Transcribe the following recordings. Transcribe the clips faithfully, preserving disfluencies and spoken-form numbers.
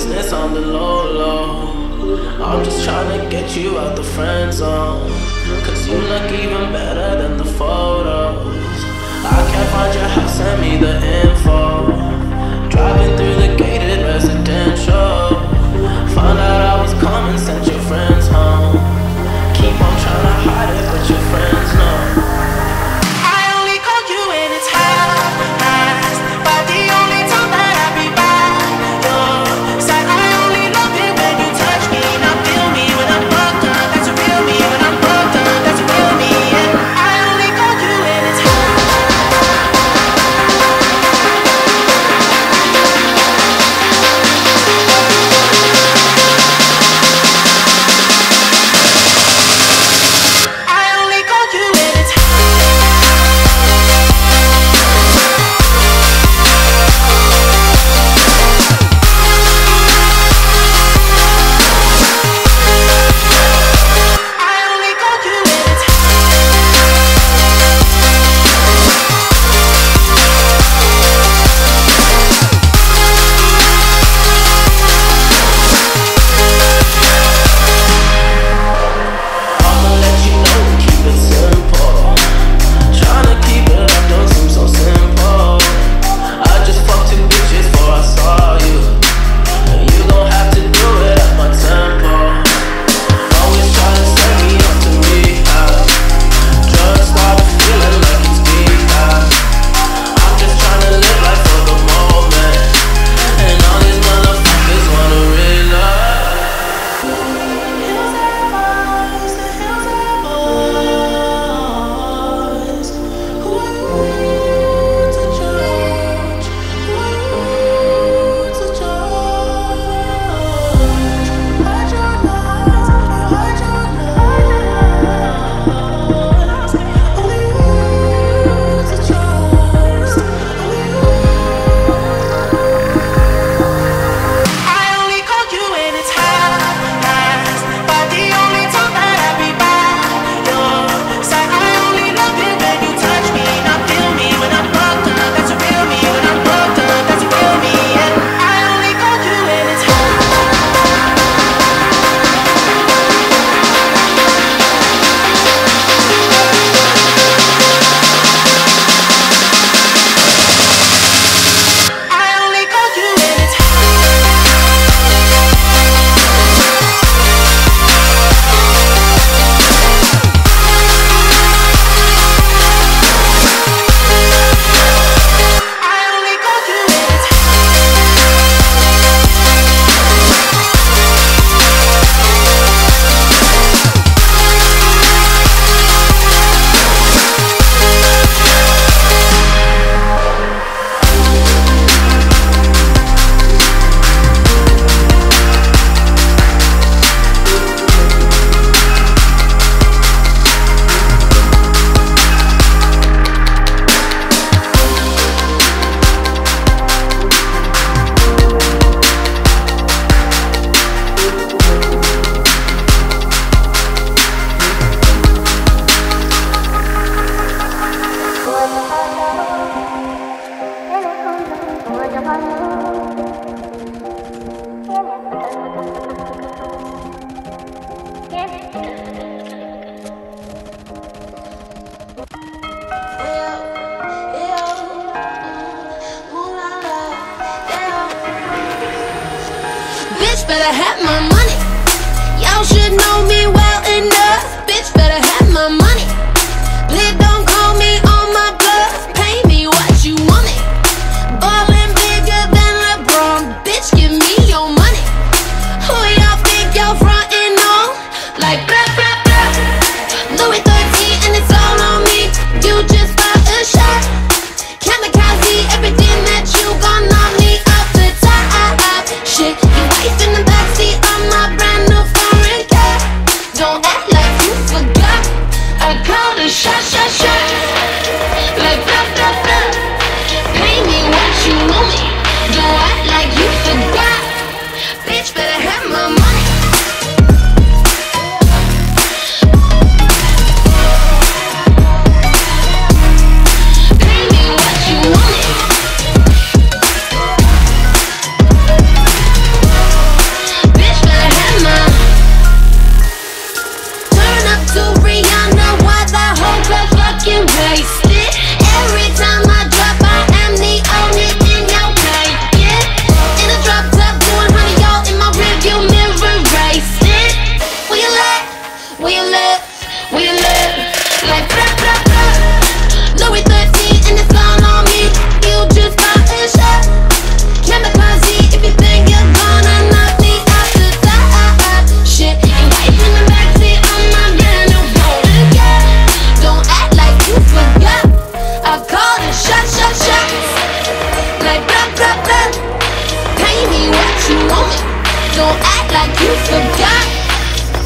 business on the low, low. I'm just trying to get you out the friend zone, cause you look even better than the photos. I can't find your house, send me the info. Driving through the gated residential, found out I was coming, sent your friends home. Keep on trying to hide it, but your friends know. wasted. Every time I drop, I am the only thing y'all can't get. In a drop top, doing honey, y'all in my rearview mirror, raced it. Will you let? Will you let? Will you let? Like blah blah blah. Louis thirteen and it's gone on me. You just got a shot. Can't be positive if you think you're gonna knock me out to die. Shit, and waiting in the backseat on my brand new roller. Yeah, don't act like you forgot. I called it shot, shot, shot. Like blah blah blah. Pay me what you want. Don't act like you forgot.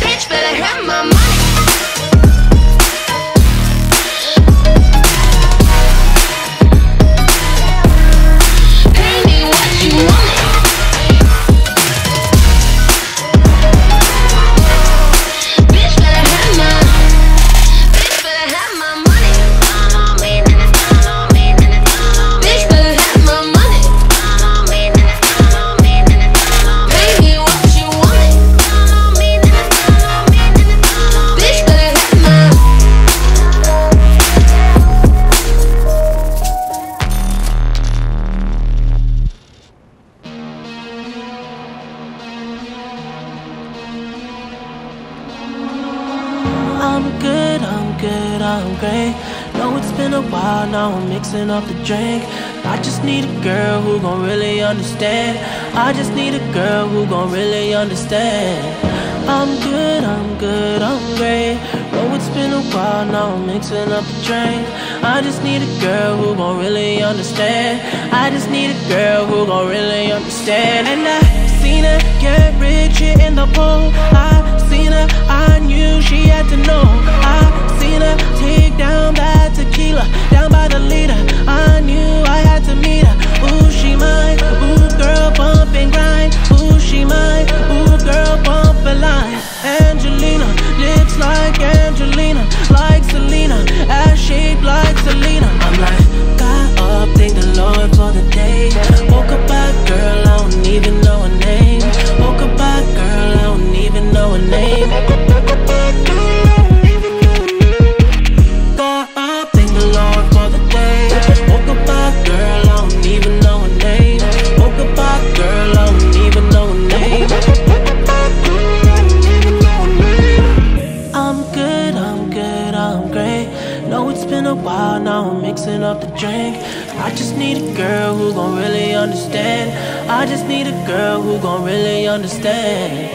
Bitch, better have my money. Up the drink. I just need a girl who gon' really understand. I just need a girl who gon' really understand. I'm good, I'm good, I'm great. Know it's been a while now, I'm mixing up the drink. I just need a girl who gon' really understand. I just need a girl who gon' really understand. And I seen her get rich in the pool. I seen her, I knew she had to know. I take down that tequila, down by the leader. I knew I had to meet her. Ooh, she mine. Ooh, girl, bump and grind. Ooh, she mine. Ooh, girl, bump and line. Angelina, lips like Angelina, like Selena, ass shaped like Selena. I'm like, got up, thank the Lord for the day. Woke up by girl, I don't even know her name. Woke up by girl, I don't even know her name. Wow, now I'm mixing up the drink. I just need a girl who gon' really understand. I just need a girl who gon' really understand.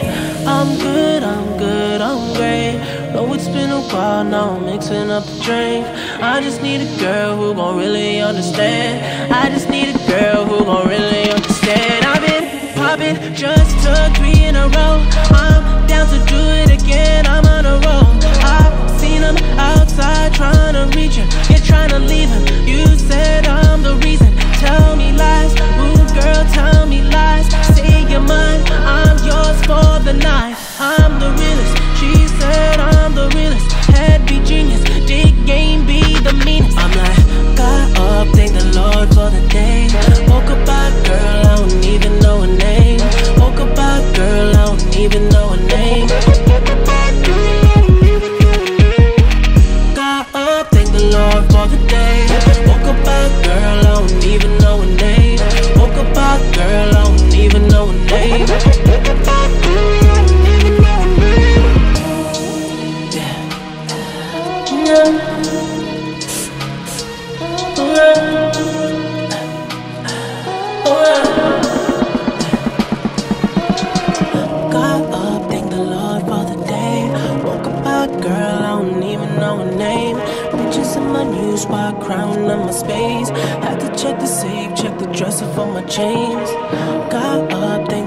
I'm good, I'm good, I'm great. Know it's been a while, now I'm mixing up the drink. I just need a girl who gon' really understand. I just need a girl who gon' really understand. I've been poppin', just took three in a row. I'm down to do it again, I'm on a roll. I've seen them outside trying to reach her, you're trying to leave her. You said I'm the reason. Tell me lies, ooh girl, tell me lies. Say you're mine, I'm yours for the night. I'm the realest, she said I'm the realest. Head be genius, dick game be the meanest. I'm like, got up, thank the Lord for the day. Woke up by girl, I don't even know her name. Woke up by girl, I don't even know her name. For the day, woke up out, girl, I don't even know her name. Woke up out, girl, I don't even know her name. Woke up out, girl, I don't even know her name. Yeah. Yeah. Yeah. Got up, thank the Lord for the day. Woke up out, girl, I don't even know her name. In my new spot, crown on my space. Had to check the safe, check the dresser for my chains. Got up there.